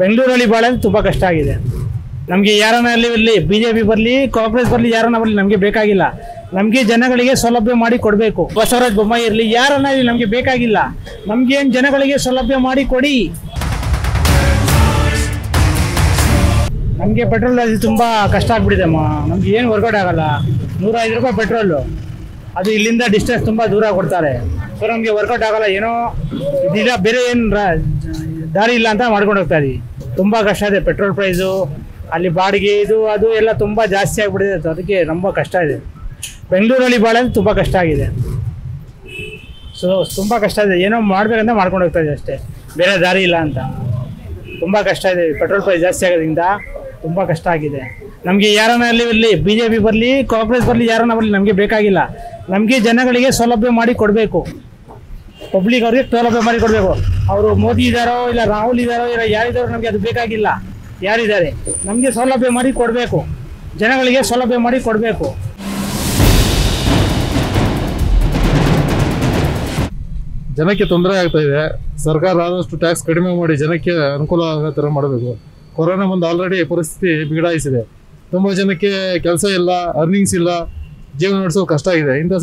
ಬೆಂಗಳೂರಲ್ಲಿ ಬಾಳೋದು ತುಂಬಾ ಕಷ್ಟ ಆಗಿದೆ ನಮಗೆ. ಯಾರನ್ನ ಅಲ್ಲಿ ಬಿಜೆಪಿ ಬರಲಿ ಕಾಂಗ್ರೆಸ್ ಬರಲಿ ಯಾರನ್ನ ಬರಲಿ ನಮಗೆ ಬೇಕಾಗಿಲ್ಲ. ನಮಗೆ ಜನಗಳಿಗೆ ಸೌಲಭ್ಯ ಮಾಡಿ ಕೊಡಬೇಕು. ಬಸವರಾಜ ಬೊಮ್ಮಾಯಿ ಇರಲಿ ಯಾರನ್ನ ಇಲ್ಲಿ ನಮಗೆ ಬೇಕಾಗಿಲ್ಲ. ನಮಗೆ ಏನು ಜನಗಳಿಗೆ ಸೌಲಭ್ಯ ಮಾಡಿ ಕೊಡಿ. ನಮಗೆ ಪೆಟ್ರೋಲ್ ಅಲ್ಲಿ ತುಂಬಾ ಕಷ್ಟ ಆಗ್ಬಿಡಿದೆ. ನಮಗೆ ಏನು ವರ್ಕೌಟ್ ಆಗಲ್ಲ. 105 ರೂಪಾಯಿ ಪೆಟ್ರೋಲ್ ಅದು ಇಲ್ಲಿಂದ ಡಿಸ್ಟೆನ್ಸ್ ತುಂಬಾ ದೂರ ಕೊಡ್ತಾರೆ. ಸೋ ನಮಗೆ ವರ್ಕೌಟ್ ಆಗಲ್ಲ. ಏನೋ ಇದೀಗ ಬೇರೆ ಏನು ದಾರಿ ಇಲ್ಲ ಅಂತ ಮಾಡ್ಕೊಂಡು ಹೋಗ್ತಾ ಇದೀವಿ. ತುಂಬಾ ಕಷ್ಟ ಇದೆ. ಪೆಟ್ರೋಲ್ ಪ್ರೈಸು ಅಲ್ಲಿ ಬಾಡಿಗೆ ಇದು ಅದು ಎಲ್ಲ ತುಂಬ ಜಾಸ್ತಿ ಆಗಿಬಿಟ್ಟಿದೆ. ಅದಕ್ಕೆ ತುಂಬ ಕಷ್ಟ ಇದೆ. ಬೆಂಗಳೂರಲ್ಲಿ ಬಾಳೋದು ತುಂಬ ಕಷ್ಟ ಆಗಿದೆ. ಸೊ ತುಂಬ ಕಷ್ಟ ಇದೆ. ಏನೋ ಮಾಡಬೇಕಂತ ಮಾಡ್ಕೊಂಡು ಹೋಗ್ತಾ ಇದೆ ಅಷ್ಟೇ, ಬೇರೆ ದಾರಿ ಇಲ್ಲ ಅಂತ. ತುಂಬ ಕಷ್ಟ ಇದೆ. ಪೆಟ್ರೋಲ್ ಪ್ರೈಸ್ ಜಾಸ್ತಿ ಆಗೋದ್ರಿಂದ ತುಂಬ ಕಷ್ಟ ಆಗಿದೆ. ನಮಗೆ ಯಾರನ್ನ ಅಲ್ಲಿ ಇರಲಿ ಬಿಜೆಪಿ ಬರಲಿ ಕಾಂಗ್ರೆಸ್ ಬರಲಿ ಯಾರನ್ನ ಬರಲಿ ನಮಗೆ ಬೇಕಾಗಿಲ್ಲ. ನಮಗೆ ಜನಗಳಿಗೆ ಸೌಲಭ್ಯ ಮಾಡಿ ಕೊಡಬೇಕು. ಪಬ್ಲಿಕ್ ಅವ್ರಿಗೆ ಸೌಲಭ್ಯ ಮಾಡಿ ಕೊಡಬೇಕು. ಅವರು ಮೋದಿ ಇದ್ದಾರೋ ಇಲ್ಲ ರಾಹುಲ್ ಇದ್ದಾರೋ ಇಲ್ಲ ಯಾರಿದ್ದಾರೋ ನಮಗೆ ಅದು ಬೇಕಾಗಿಲ್ಲ. ಯಾರಿದ್ದಾರೆ ನಮಗೆ ಸೌಲಭ್ಯ ಮಾಡಿ ಕೊಡಬೇಕು. ಜನಗಳಿಗೆ ಸೌಲಭ್ಯ ಮಾಡಿ ಕೊಡಬೇಕು. ಜನಕ್ಕೆ ತೊಂದರೆ ಆಗ್ತಾ ಇದೆ. ಸರ್ಕಾರ ಆದಷ್ಟು ಟ್ಯಾಕ್ಸ್ ಕಡಿಮೆ ಮಾಡಿ ಜನಕ್ಕೆ ಅನುಕೂಲ ಆಗೋ ಥರ ಮಾಡಬೇಕು. ಕೊರೋನಾ ಬಂದು ಆಲ್ರೆಡಿ ಪರಿಸ್ಥಿತಿ ಬಿಗಡಾಯಿಸಿದೆ. ತುಂಬ ಜನಕ್ಕೆ ಕೆಲಸ ಇಲ್ಲ, ಅರ್ನಿಂಗ್ಸ್ ಇಲ್ಲ, ಜೀವನ ನಡೆಸೋದು ಕಷ್ಟ ಆಗಿದೆ. ಇಂಥ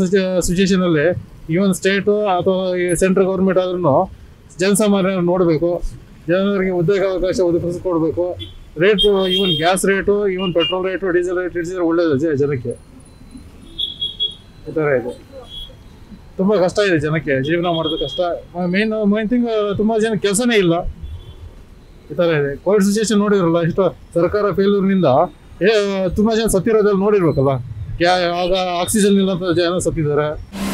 ಸಿಚುಯೇಷನಲ್ಲಿ ಈವನ್ ಸ್ಟೇಟು ಅಥವಾ ಸೆಂಟ್ರಲ್ ಗೌರ್ಮೆಂಟ್ ಆದ್ರೂ ಜನಸಾಮಾನ್ಯರು ನೋಡಬೇಕು. ಜನರಿಗೆ ಉದ್ಯೋಗಾವಕಾಶ ಒದಗಿಸ್ಕೊಡ್ಬೇಕು. Rate even gas rate even petrol rate diesel rate ಇಳಿಸಿದ್ರೆ ಒಳ್ಳೇದು ಜನಕ್ಕೆ. ಈ ಥರ ಇದೆ. ತುಂಬ ಕಷ್ಟ ಇದೆ ಜನಕ್ಕೆ ಜೀವನ ಮಾಡೋದು ಕಷ್ಟ. ಮೇನ್ ಥಿಂಗ್ ತುಂಬ ಜನ ಕೆಲಸನೇ ಇಲ್ಲ. ಈ ಥರ ಇದೆ. ಕೋವಿಡ್ ಸಿಚುಯೇಷನ್ ನೋಡಿರಲ್ಲ. ಇಷ್ಟು ಸರ್ಕಾರ ಫೇಲ್ಯೂರ್ನಿಂದ ತುಂಬ ಜನ ಸತ್ತಿರೋದ್ರಲ್ಲಿ ನೋಡಿರ್ಬೇಕಲ್ಲ. ಆಗ ಆಕ್ಸಿಜನ್ ಇಲ್ಲ ಅಂತ ಜನ ಸತ್ತಿದ್ದಾರೆ.